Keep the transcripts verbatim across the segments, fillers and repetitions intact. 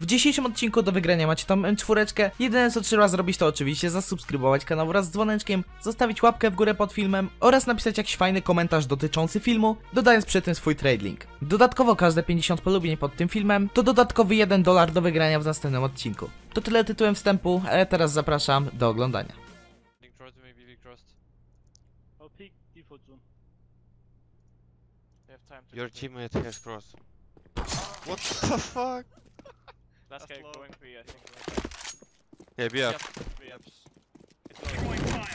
W dzisiejszym odcinku do wygrania macie tam em cztery. Jedyne co trzeba zrobić to oczywiście zasubskrybować kanał wraz z dzwoneczkiem, zostawić łapkę w górę pod filmem oraz napisać jakiś fajny komentarz dotyczący filmu, dodając przy tym swój trade link. Dodatkowo każde pięćdziesiąt polubień pod tym filmem to dodatkowy jeden dolar do wygrania w następnym odcinku. To tyle tytułem wstępu, ale teraz zapraszam do oglądania. Your teammate has crossed. What the fuck? Last guy going B, I think. Yeah, B up. B up. Oh my god.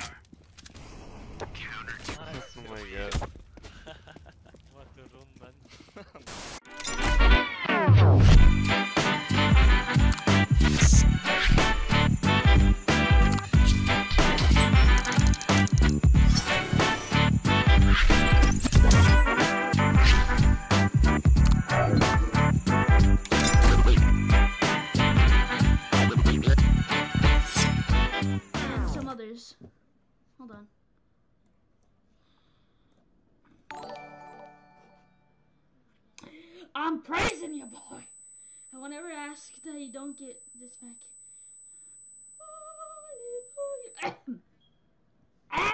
What a run, man. Hold on. I'm praising you, boy! I won't ever ask that you don't get this back. Hallelujah! Ah!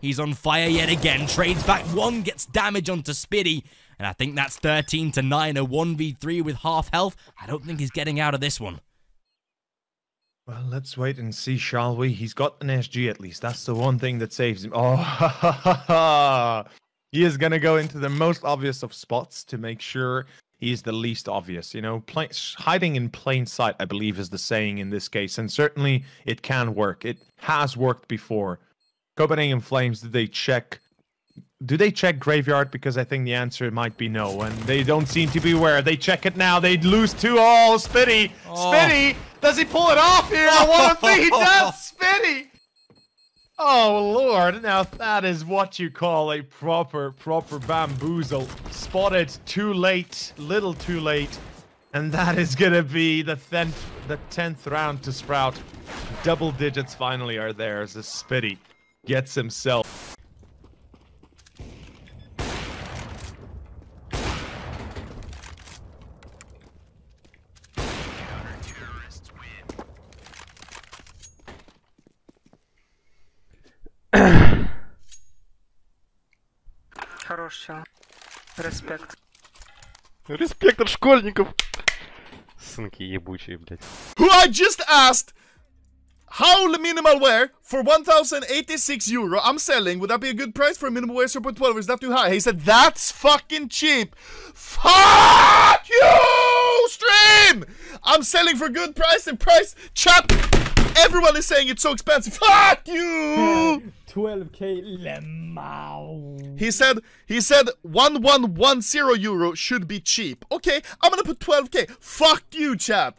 He's on fire yet again, trades back one, gets damage onto Spitty, and I think that's thirteen to nine, a one v three with half health. I don't think he's getting out of this one. Well, let's wait and see, shall we? He's got an S G at least, that's the one thing that saves him. Oh, ha ha ha ha! He is gonna go into the most obvious of spots to make sure he is the least obvious, you know, plain, hiding in plain sight, I believe, is the saying in this case, and certainly it can work. It has worked before. Copenhagen Flames, did they check? Do they check Graveyard? Because I think the answer might be no, and they don't seem to be aware. They check it now. They lose two. Oh, Spitty! Oh. Spitty! Does he pull it off here? I want to think he does, Spitty! Oh, Lord. Now that is what you call a proper, proper bamboozle. Spotted too late, little too late. And that is going to be the tenth, the tenth round to Sprout. Double digits finally are there as Spitty gets himself. Хорошо. Респект. Респект от школьников. Сынки ебучие, блядь. Who I just asked how minimal wear for one thousand eighty-six euro I'm selling. Would that be a good price for a minimal wear support twelve? Is that too high? He said that's fucking cheap. Fuck you, stream. I'm selling for good price and price chap. Everyone is saying it's so expensive. Fuck you. twelve K lemao. He said he said one thousand one hundred euro should be cheap. Okay, I'm gonna put twelve K. Fuck you, chat.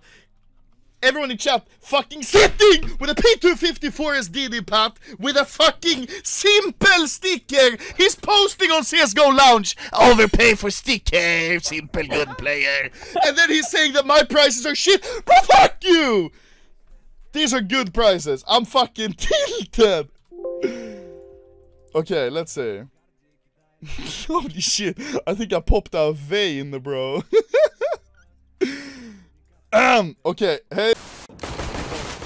Everyone in chat fucking sitting with a P two fifty-four S D D pat with a fucking simple sticker. He's posting on C S G O Lounge. Overpay for sticker, simple good player. And then he's saying that my prices are shit. But fuck you. These are good prices. I'm fucking tilted. Okay, let's see. Holy shit. I think I popped a vein, bro. um, okay, hey.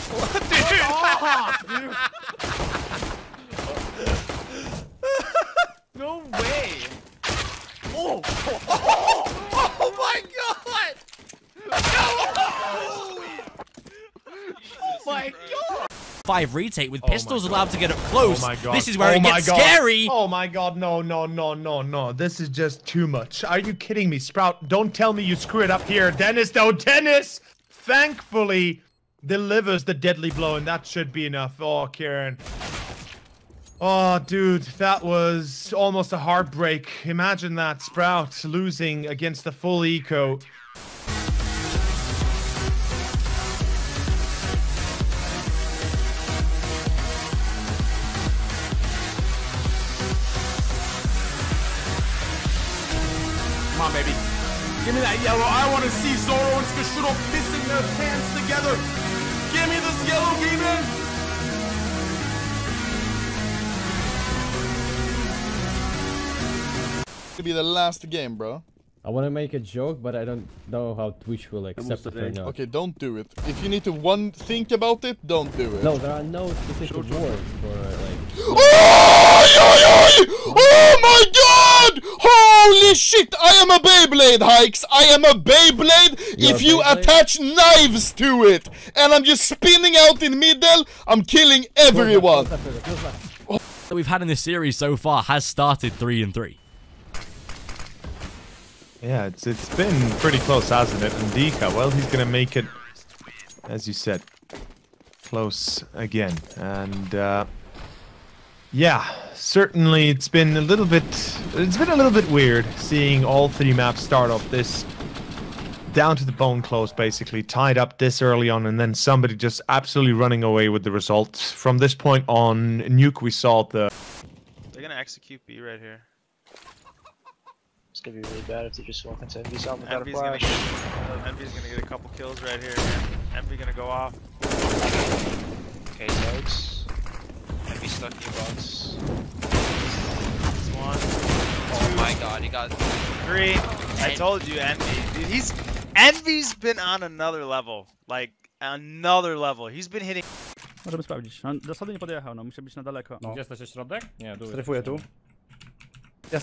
What, dude? Oh, dude. No way. Oh. Oh, oh, oh my god. Oh my god. Five retake with pistols oh allowed to get up close. Oh my god. This is where oh it gets god. Scary. Oh my god, no, no, no, no, no. This is just too much. Are you kidding me, Sprout? Don't tell me you screw it up here. Dennis, though, Dennis, thankfully, delivers the deadly blow, and that should be enough. Oh, Kieran. Oh, dude, that was almost a heartbreak. Imagine that, Sprout losing against the full eco. on, baby. Give me that yellow. I want to see Zoro and Skishudo pissing their pants together. Give me this yellow demon. It's gonna be the last game, bro. I want to make a joke, but I don't know how Twitch will accept it or not. Okay, don't do it. If you need to one think about it, don't do it. No, there are no specific words for like... Oh, oh my god! Holy shit! I am a Beyblade, Hikes! I am a Beyblade You're if you Beyblade? attach knives to it! And I'm just spinning out in middle, I'm killing everyone! Close left, close left, close left. That we've had in this series so far has started three and three. Yeah, it's it's been pretty close, hasn't it? And Dika, well, he's gonna make it, as you said, close again. And uh, yeah, certainly it's been a little bit, it's been a little bit weird seeing all three maps start off this down to the bone close, basically tied up this early on, and then somebody just absolutely running away with the result. From this point on, Nuke, we saw the. They're gonna execute B right here. It's gonna be really bad if they just walk into Envy's out without a flash. Envy's gonna get a couple kills right here, man. Envy gonna go off. Okay, notes. Envy stuck in box. One. Oh two. My god, he got three. Envy. I told you, Envy. Dude, he's Envy's been on another level. Like another level. He's been hitting. Możemy sprawdzić. Zasady nie podjechał, no musi być na daleko. Gdzie jesteś, jeszcze środek? Nie, dół. Strefuję tu. Ja,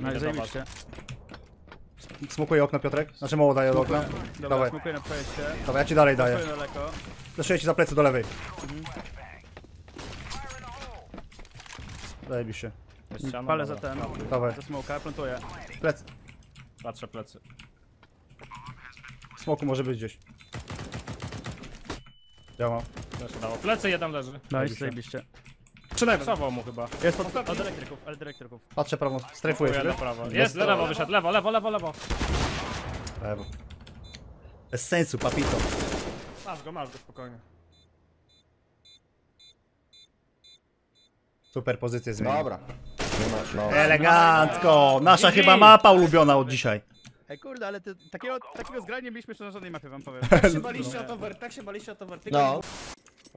no zajebiście. Smokuję okno, Piotrek. Znaczy mało daję do okna. Dobra, dawaj. Smokuję na projekcie. Dobra, ja ci dalej daję. Zaszuję ci za plecy do lewej. Mhm. Zajebiście. Palę za ten. Dawaj. Za smoka, plantuję. Plecy. Patrzę plecy. Smoku może być gdzieś. Działa. Plecy jeden leży. Nice, zajebiście. Przesował mu chyba. Jest od, od elektryków, elektryków. Patrzę prawo, strajfuję. Jest, lewo wyszedł, lewo, lewo, lewo, lewo. Lewo. Bez sensu, papito. Masz go, masz go, spokojnie. Super pozycję zmienił. Dobra. Elegancko! Nasza chyba mapa ulubiona od dzisiaj. Ej kurde, ale ty, takiego, takiego zgrania mieliśmy jeszcze na żadnej mapie, wam powiem. Tak się baliście o to, tak się baliście o to wertyku. No.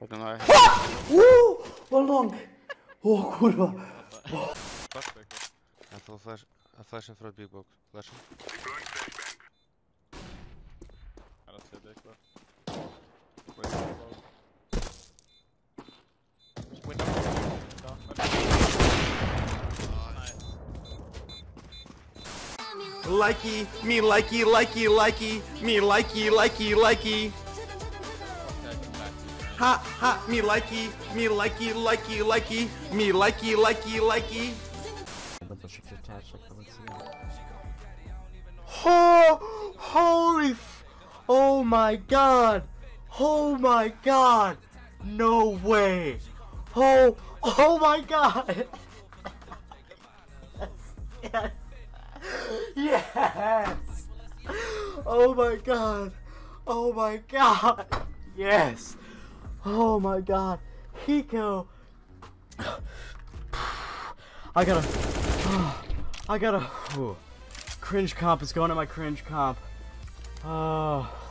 I don't know. Woo! One long! Oh, kurwa! I throw flash, a flash in front big box. Flash. I don't see a deck left. Window. Likey, me likey, likey, likey, me likey, likey, likey. Ha ha, me likey, me likey, likey, likey, me likey, likey, likey. Oh, holy f- Oh my god. Oh my god. No way. Oh, oh my god. Yes. Yes. Yes. Oh my god. Oh my god. Yes. Oh my god, Hiko! I gotta, oh, I gotta, oh, cringe comp is going to my cringe comp. Oh.